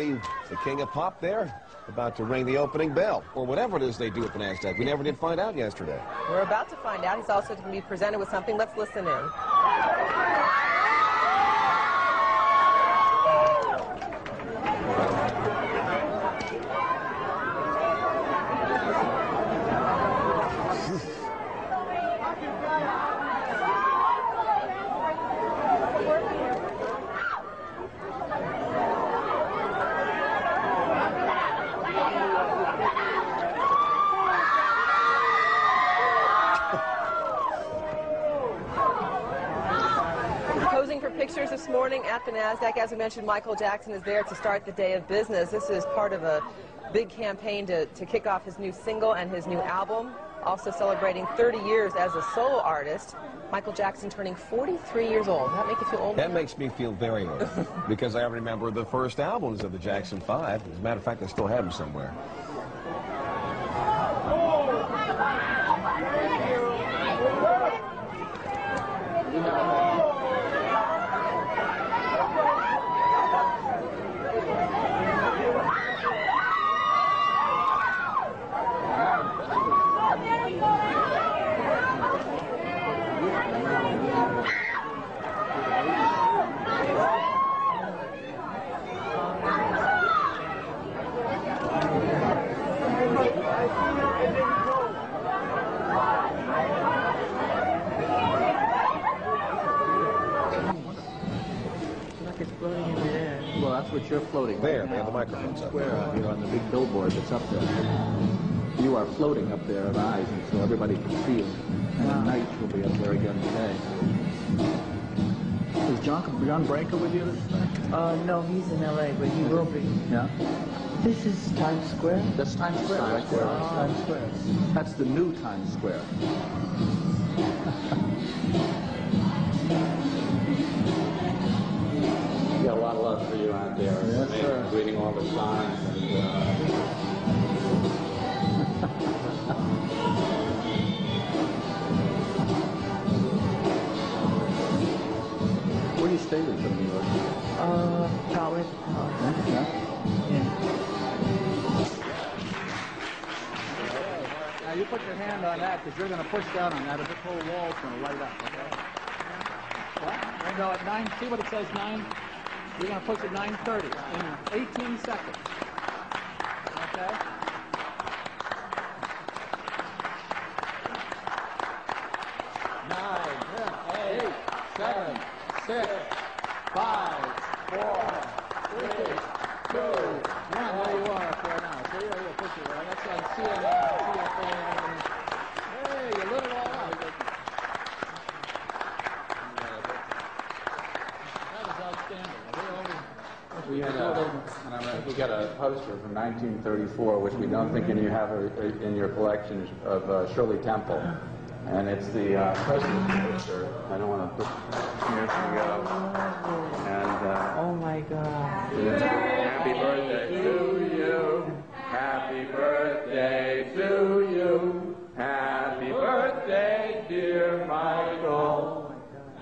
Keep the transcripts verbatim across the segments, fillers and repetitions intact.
See the king of pop there, about to ring the opening bell, or whatever it is they do at the NASDAQ. We never did find out yesterday. We're about to find out. He's also going to be presented with something. Let's listen in. Pictures this morning at the NASDAQ. As we mentioned, Michael Jackson is there to start the day of business. This is part of a big campaign to, to kick off his new single and his new album. Also celebrating thirty years as a solo artist. Michael Jackson turning forty-three years old. Does that make you feel old? That makes me feel very old because I remember the first albums of the Jackson five. As a matter of fact, I still have them somewhere. Well, that's what you're floating there. Right, they have the microphones up. Square out here on the big billboard that's up there. You are floating up there at eyes, and so everybody can see you. And at night, you'll be up there again today. Is John, John Branca with you this night? Uh, no, he's in L A, but he will be. Yeah. This is Times Square. That's Times Square, Times right Square. there. That's Times Square. That's the new Times Square. Got a lot of love for you out there. Yes, and sir. Reading all the signs. And, uh... Where do you stay with them? Uh, Howard. Oh, okay. Yeah. Now you put your hand on that because you're going to push down on that, and this whole wall's going to light up. Okay? What? No, at nine. See what it says, nine. You're going to push at nine thirty in eighteen seconds. Okay? nine, ten, eight, seven, six, five, four, three, two, one. There you are up there now. So you're going to push it right. That's on C N N, C F A. Hey, you lit it all up. We had a, we got a poster from nineteen thirty-four, which we don't think any you have a, a, in your collection, of uh, Shirley Temple, and it's the uh, president's poster. I don't want to put years ago. And uh, oh my God! Happy birthday to you! Happy birthday to you! Happy birthday, dear Michael!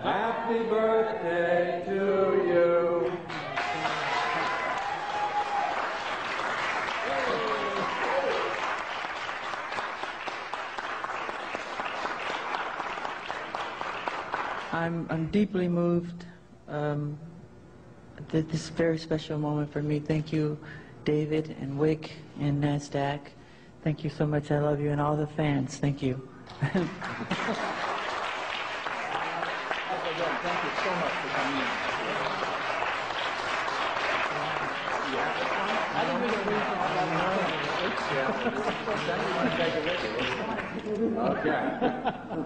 Happy birthday to you! I'm, I'm deeply moved. Um, th this is a very special moment for me. Thank you, David and Wick and NASDAQ. Thank you so much. I love you and all the fans. Thank you. Thank you so much for coming in. I don't think we can have that. Okay.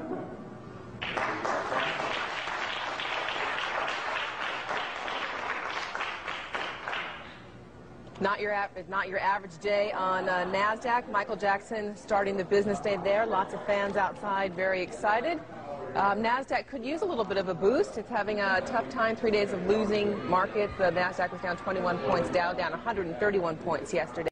Not your, not your average day on uh, NASDAQ. Michael Jackson starting the business day there. Lots of fans outside, very excited. Um, NASDAQ could use a little bit of a boost. It's having a tough time, three days of losing markets. The NASDAQ was down twenty-one points, Dow down one hundred thirty-one points yesterday.